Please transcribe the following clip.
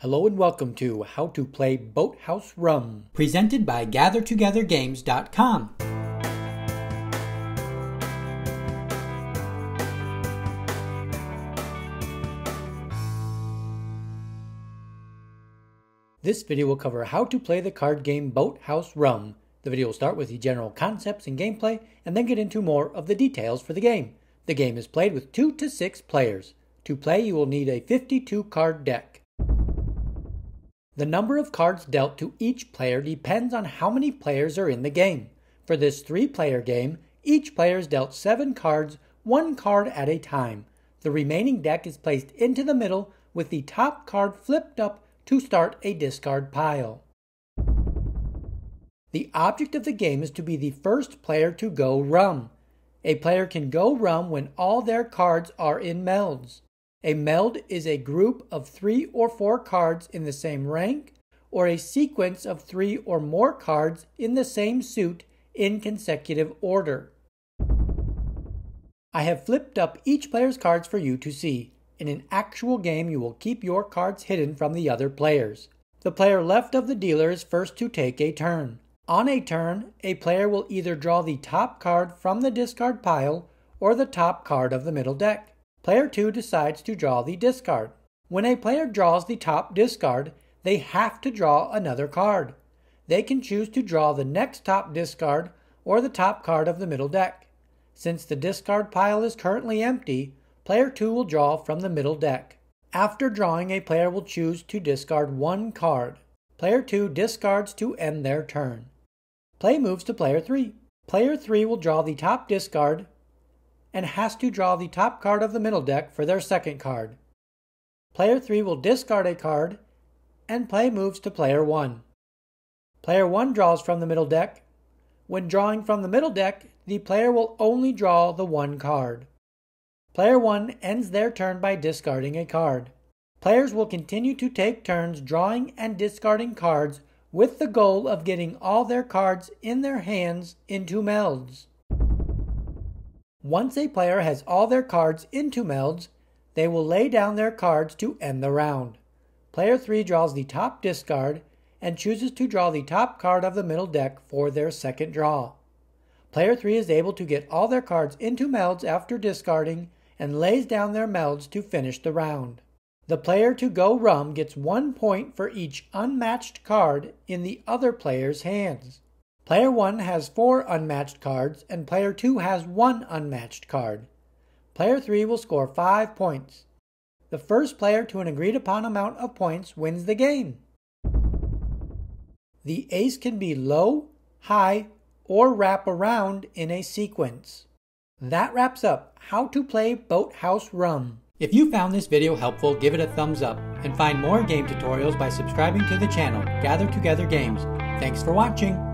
Hello and welcome to How to Play Boathouse Rum, presented by GatherTogetherGames.com. This video will cover how to play the card game Boathouse Rum. The video will start with the general concepts and gameplay, and then get into more of the details for the game. The game is played with 2 to 6 players. To play, you will need a 52 card deck. The number of cards dealt to each player depends on how many players are in the game. For this 3-player game, each player is dealt 7 cards, 1 card at a time. The remaining deck is placed into the middle with the top card flipped up to start a discard pile. The object of the game is to be the first player to go rum. A player can go rum when all their cards are in melds. A meld is a group of 3 or 4 cards in the same rank, or a sequence of 3 or more cards in the same suit in consecutive order. I have flipped up each player's cards for you to see. In an actual game, you will keep your cards hidden from the other players. The player left of the dealer is first to take a turn. On a turn, a player will either draw the top card from the discard pile or the top card of the middle deck. Player 2 decides to draw the discard. When a player draws the top discard, they have to draw another card. They can choose to draw the next top discard or the top card of the middle deck. Since the discard pile is currently empty, player 2 will draw from the middle deck. After drawing, a player will choose to discard 1 card. Player 2 discards to end their turn. Play moves to player 3. Player 3 will draw the top discard and has to draw the top card of the middle deck for their second card. Player 3 will discard a card, and play moves to player 1. Player 1 draws from the middle deck. When drawing from the middle deck, the player will only draw the 1 card. Player 1 ends their turn by discarding a card. Players will continue to take turns drawing and discarding cards with the goal of getting all their cards in their hands into melds. Once a player has all their cards into melds, they will lay down their cards to end the round. Player 3 draws the top discard and chooses to draw the top card of the middle deck for their second draw. Player 3 is able to get all their cards into melds after discarding and lays down their melds to finish the round. The player to go rum gets 1 point for each unmatched card in the other player's hands. Player 1 has 4 unmatched cards, and Player 2 has 1 unmatched card. Player 3 will score 5 points. The first player to an agreed-upon amount of points wins the game. The ace can be low, high, or wrap around in a sequence. That wraps up How to Play Boathouse Rum. If you found this video helpful, give it a thumbs up, and find more game tutorials by subscribing to the channel, Gather Together Games. Thanks for watching.